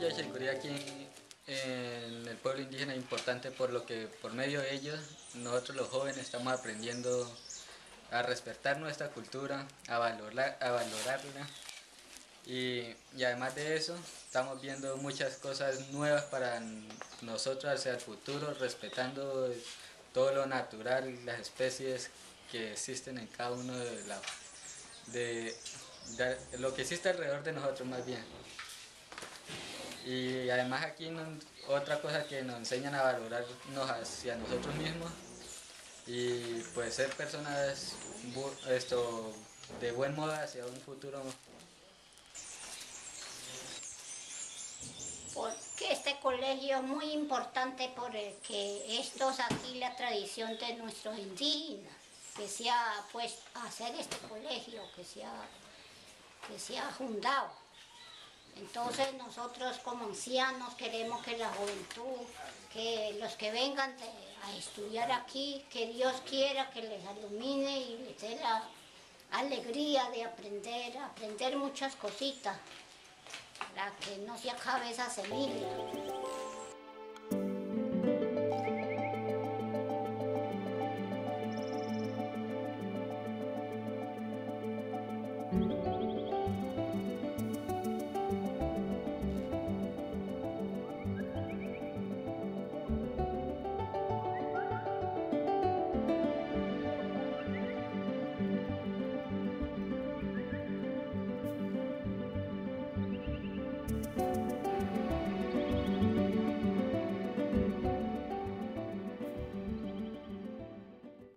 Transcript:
Yachaicuri aquí en el pueblo indígena es importante por lo que por medio de ellos nosotros los jóvenes estamos aprendiendo a respetar nuestra cultura, a valorarla y además de eso estamos viendo muchas cosas nuevas para nosotros hacia el futuro, respetando todo lo natural, las especies que existen en cada uno de lo que existe alrededor de nosotros más bien. Y además aquí otra cosa que nos enseñan a valorarnos hacia nosotros mismos y pues ser personas de buen modo hacia un futuro. Porque este colegio es muy importante porque esto es aquí la tradición de nuestros indígenas, que se ha puesto a hacer este colegio, que se ha fundado. Entonces nosotros como ancianos queremos que la juventud, que los que vengan a estudiar aquí, que Dios quiera que les ilumine y les dé la alegría de aprender muchas cositas, para que no se acabe esa semilla.